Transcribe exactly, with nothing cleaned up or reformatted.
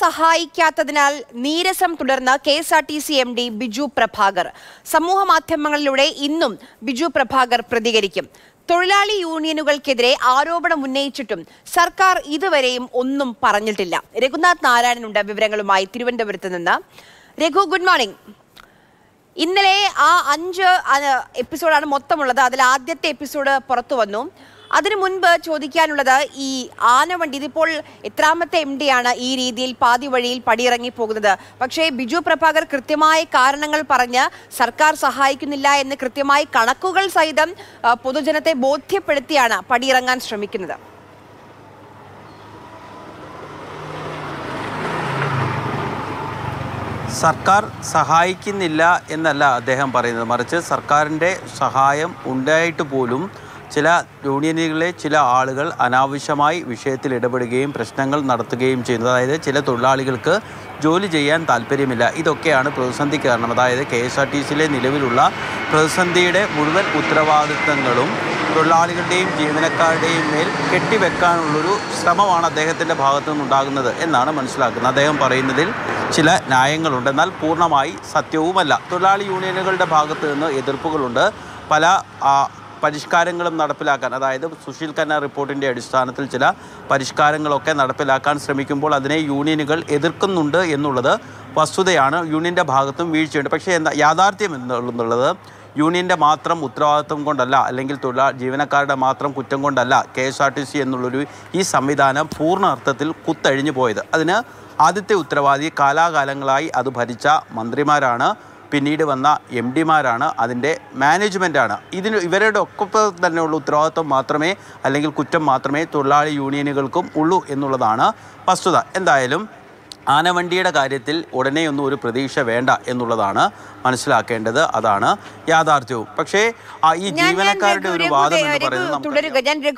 സഹായിക്കാത്തതിനാൽ നീരസം തുടർന്ന K S R T C M D Biju Prabhakar സമൂഹ മാധ്യമങ്ങളിലൂടെ ഇന്നും ബിജു പ്രഭാകർ പ്രതികരിക്കും. തൊഴിലാളി യൂണിയനുകൾക്കെതിരെ ആരോപണം ഉന്നയിച്ചിട്ടും സർക്കാർ ഇതുവരെയും ഒന്നും പറഞ്ഞിട്ടില്ല. രഘുനാഥ് നാരായണനുണ്ട് വിവരങ്ങളുമായി തിരുവനന്തപുരത്ത് നിന്ന്. Raghu, good morning. ഇന്നലെ ആ അഞ്ച് എപ്പിസോഡാണ് മൊത്തമുള്ളത്. അതിൽ ആദ്യത്തെ എപ്പിസോഡ് പുറത്തു വന്നു. അതിനു മുൻപ് ചോദിക്കാനുള്ളത്, ഈ ആനവണ്ടി ഇതിപ്പോൾ എത്രാമത്തെ എം ഡി ആണ് ഈ രീതിയിൽ പാതി വഴിയിൽ പടിയിറങ്ങി പോകുന്നത്? പക്ഷേ ബിജു പ്രഭാകർ കൃത്യമായ കാരണങ്ങൾ പറഞ്ഞ് സർക്കാർ സഹായിക്കുന്നില്ല എന്ന് കൃത്യമായി കണക്കുകൾ സഹിതം പൊതുജനത്തെ ബോധ്യപ്പെടുത്തിയാണ് പടിയിറങ്ങാൻ ശ്രമിക്കുന്നത്. സർക്കാർ സഹായിക്കുന്നില്ല എന്നല്ല അദ്ദേഹം പറയുന്നത്, മറിച്ച് സർക്കാരിൻ്റെ സഹായം ഉണ്ടായിട്ട് പോലും ചില യൂണിയനുകളിലെ ചില ആളുകൾ അനാവശ്യമായി വിഷയത്തിൽ ഇടപെടുകയും പ്രശ്നങ്ങൾ നടത്തുകയും ചെയ്യുന്നത്. അതായത് ചില തൊഴിലാളികൾക്ക് ജോലി ചെയ്യാൻ താല്പര്യമില്ല. ഇതൊക്കെയാണ് പ്രതിസന്ധി കാരണം. അതായത് കെ എസ് ആർ ടി സിയിലെ നിലവിലുള്ള പ്രതിസന്ധിയുടെ മുഴുവൻ ഉത്തരവാദിത്തങ്ങളും തൊഴിലാളികളുടെയും ജീവനക്കാരുടെയും മേൽ കെട്ടിവെക്കാനുള്ളൊരു ശ്രമമാണ് അദ്ദേഹത്തിൻ്റെ ഭാഗത്തു നിന്നുണ്ടാകുന്നത് എന്നാണ് മനസ്സിലാക്കുന്നത്. അദ്ദേഹം പറയുന്നതിൽ ചില ന്യായങ്ങളുണ്ട്, എന്നാൽ പൂർണ്ണമായി സത്യവുമല്ല. തൊഴിലാളി യൂണിയനുകളുടെ ഭാഗത്തു നിന്ന് എതിർപ്പുകളുണ്ട്. പല പരിഷ്കാരങ്ങളും നടപ്പിലാക്കാൻ, അതായത് സുശീൽ ഖന്ന റിപ്പോർട്ടിൻ്റെ അടിസ്ഥാനത്തിൽ ചില പരിഷ്കാരങ്ങളൊക്കെ നടപ്പിലാക്കാൻ ശ്രമിക്കുമ്പോൾ അതിനെ യൂണിയനുകൾ എതിർക്കുന്നുണ്ട് എന്നുള്ളത് വസ്തുതയാണ്. യൂണിയൻ്റെ ഭാഗത്തും വീഴ്ചയുണ്ട്. പക്ഷേ എന്താ യാഥാർത്ഥ്യം എന്നുള്ളത്, യൂണിയൻ്റെ മാത്രം ഉത്തരവാദിത്വം കൊണ്ടല്ല, അല്ലെങ്കിൽ തൊഴിലാ ജീവനക്കാരുടെ മാത്രം കുറ്റം കൊണ്ടല്ല K S R T C എന്നുള്ളൊരു ഈ സംവിധാനം പൂർണ്ണ അർത്ഥത്തിൽ കുത്തഴിഞ്ഞു പോയത്. അതിന് ആദ്യത്തെ ഉത്തരവാദി കാലാകാലങ്ങളായി അത് ഭരിച്ച മന്ത്രിമാരാണ്, പിന്നീട് വന്ന എം ഡിമാരാണ്, അതിൻ്റെ മാനേജ്മെൻറ്റാണ്. ഇതിന് ഇവരുടെ ഒക്കെ തന്നെയുള്ള ഉത്തരവാദിത്വം മാത്രമേ, അല്ലെങ്കിൽ കുറ്റം മാത്രമേ തൊഴിലാളി യൂണിയനുകൾക്കും ഉള്ളൂ എന്നുള്ളതാണ് വസ്തുത. എന്തായാലും ആനവണ്ടിയുടെ കാര്യത്തിൽ ഉടനെയൊന്നും ഒരു പ്രതീക്ഷ വേണ്ട എന്നുള്ളതാണ് മനസ്സിലാക്കേണ്ടത്. അതാണ് യാഥാർത്ഥ്യവും. പക്ഷേ ഈ ജീവനക്കാരുടെ ഒരു വാദം എന്ന് പറയുന്നത്